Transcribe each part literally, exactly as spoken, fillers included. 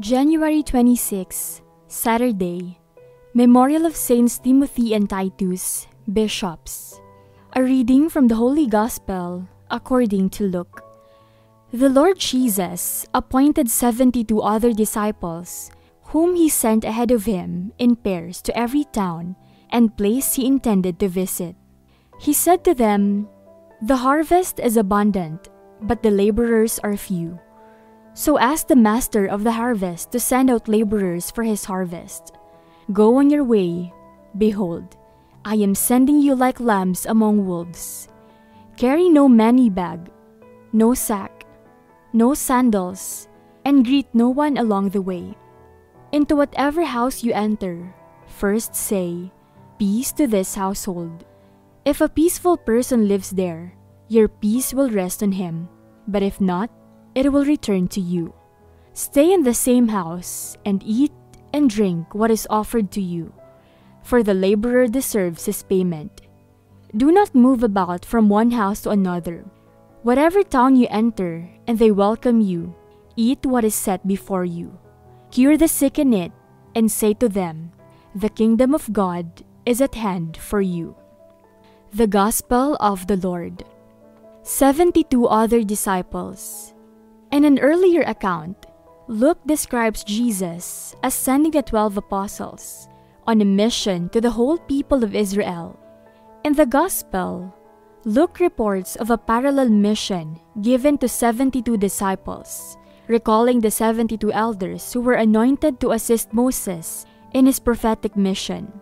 January twenty-sixth, Saturday, Memorial of Saints Timothy and Titus, Bishops. A reading from the Holy Gospel according to Luke. The Lord Jesus appointed seventy-two other disciples, whom he sent ahead of him in pairs to every town and place he intended to visit. He said to them, "The harvest is abundant, but the laborers are few. So ask the master of the harvest to send out laborers for his harvest. Go on your way. Behold, I am sending you like lambs among wolves. Carry no money bag, no sack, no sandals, and greet no one along the way. Into whatever house you enter, first say, 'Peace to this household.' If a peaceful person lives there, your peace will rest on him, but if not, it will return to you. Stay in the same house and eat and drink what is offered to you, for the laborer deserves his payment. Do not move about from one house to another. Whatever town you enter and they welcome you, eat what is set before you. Cure the sick in it, and say to them, 'The kingdom of God is at hand for you.'" The Gospel of the Lord. seventy-two other disciples. In an earlier account, Luke describes Jesus as sending the twelve apostles on a mission to the whole people of Israel. In the Gospel, Luke reports of a parallel mission given to seventy-two disciples, recalling the seventy-two elders who were anointed to assist Moses in his prophetic mission.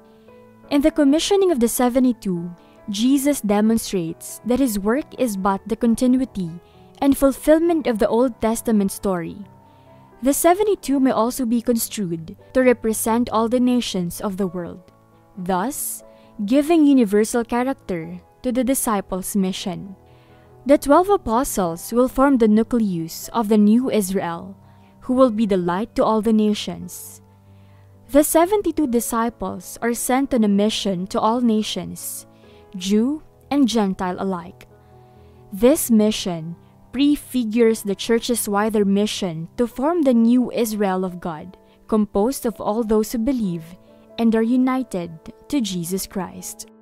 In the commissioning of the seventy-two, Jesus demonstrates that his work is but the continuity and fulfillment of the Old Testament story. The seventy-two may also be construed to represent all the nations of the world, thus giving universal character to the disciples' mission. The twelve apostles will form the nucleus of the new Israel, who will be the light to all the nations. The seventy-two disciples are sent on a mission to all nations, Jew and Gentile alike. This mission prefigures the church's wider mission to form the new Israel of God, composed of all those who believe and are united to Jesus Christ.